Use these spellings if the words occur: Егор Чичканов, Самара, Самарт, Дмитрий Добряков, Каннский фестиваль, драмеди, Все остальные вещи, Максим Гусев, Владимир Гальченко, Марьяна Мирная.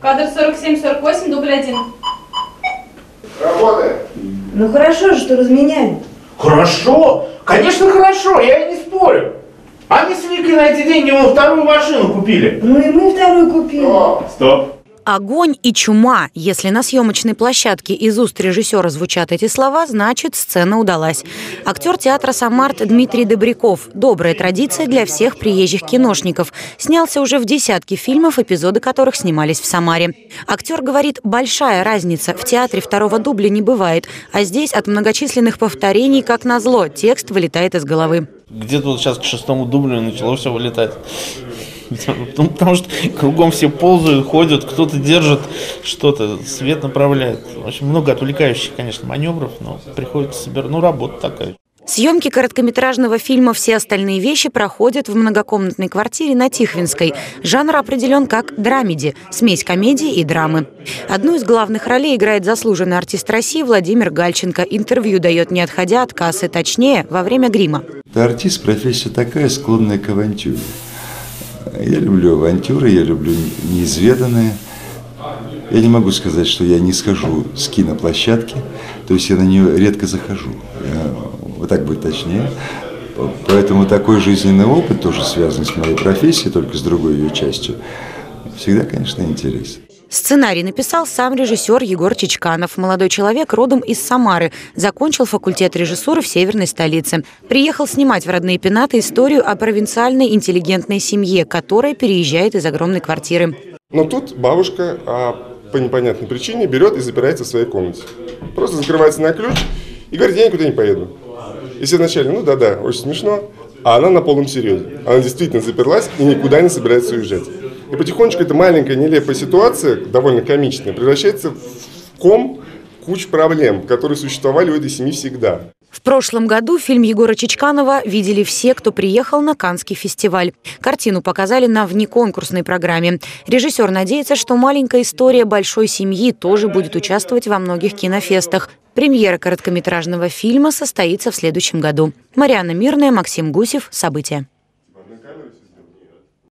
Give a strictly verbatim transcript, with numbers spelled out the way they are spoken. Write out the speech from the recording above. Кадр сорок семь сорок восемь, дубль один. Работаем. Ну хорошо же, что разменяем. Хорошо? Конечно хорошо, я и не спорю. Они с Викой на эти деньги мы вторую машину купили. Ну и мы вторую купили. О, стоп. Огонь и чума. Если на съемочной площадке из уст режиссера звучат эти слова, значит, сцена удалась. Актер театра «Самарт» Дмитрий Добряков. Добрая традиция для всех приезжих киношников. Снялся уже в десятке фильмов, эпизоды которых снимались в Самаре. Актер говорит, большая разница. В театре второго дубля не бывает. А здесь от многочисленных повторений, как назло, текст вылетает из головы. Где-то вот сейчас к шестому дублю начало все вылетать. Потому что кругом все ползают, ходят, кто-то держит что-то, свет направляет. Очень много отвлекающих, конечно, маневров, но приходится собирать. Ну, работа такая. Съемки короткометражного фильма «Все остальные вещи» проходят в многокомнатной квартире на Тихвинской. Жанр определен как драмеди – смесь комедии и драмы. Одну из главных ролей играет заслуженный артист России Владимир Гальченко. Интервью дает, не отходя от кассы, точнее, во время грима. Ты артист, профессия такая, склонная к авантюре. Я люблю авантюры, я люблю неизведанное. Я не могу сказать, что я не схожу с киноплощадки, то есть я на нее редко захожу, я, вот так будет точнее. Поэтому такой жизненный опыт тоже связан с моей профессией, только с другой ее частью. Всегда, конечно, интересен. Сценарий написал сам режиссер Егор Чичканов. Молодой человек родом из Самары. Закончил факультет режиссуры в северной столице. Приехал снимать в родные пенаты историю о провинциальной интеллигентной семье, которая переезжает из огромной квартиры. Но тут бабушка а, по непонятной причине берет и запирается в своей комнате. Просто закрывается на ключ и говорит, я никуда не поеду. И все вначале, ну да-да, очень смешно. А она на полном серьезе. Она действительно заперлась и никуда не собирается уезжать. И потихонечку эта маленькая нелепая ситуация, довольно комичная, превращается в ком кучу проблем, которые существовали у этой семьи всегда. В прошлом году фильм Егора Чичканова видели все, кто приехал на Каннский фестиваль. Картину показали на внеконкурсной программе. Режиссер надеется, что маленькая история большой семьи тоже будет участвовать во многих кинофестах. Премьера короткометражного фильма состоится в следующем году. Марьяна Мирная, Максим Гусев. События.